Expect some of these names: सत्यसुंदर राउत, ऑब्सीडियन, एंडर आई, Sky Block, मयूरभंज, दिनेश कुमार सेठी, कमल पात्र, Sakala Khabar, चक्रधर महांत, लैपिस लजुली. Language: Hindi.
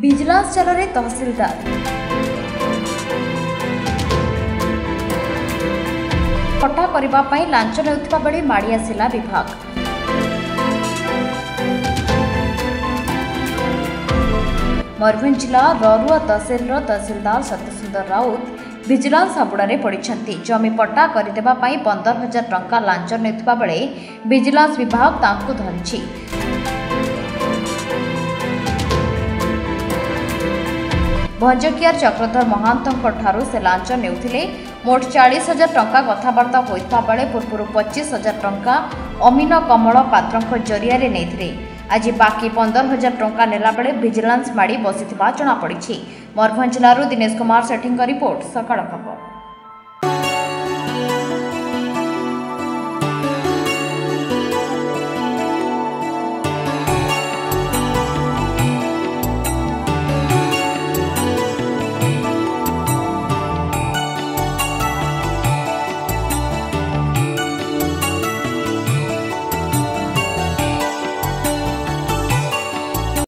बिजलांचल तहसीलदार पट्टा करने लांच नेउथिबा बेले माड़ी आसिला विभाग मयूरभंज जिला ररुआ तहसीलर तहसीलदार सत्यसुंदर राउत विजिलेंस हाबुड़े पड़ते जमी पट्टा करदेबा 15,000 टंका लांच नेउथिबा बेले विजिलेंस विभाग तांकु धरिछि। भंजकियार चक्रधर महांत से लांच नेउथिले मोट 40,000 टंका कथबार्ता होता बेले पूर्व 25,000 टंका अमीन कमल पात्र जरिया नहीं आज बाकी 15,000 टंका नेलाबेले विजिलेंस माड़ी बसी जनापड़ी। मयूरभंज जिलूर दिनेश कुमार सेठी रिपोर्ट सकाळ खबर।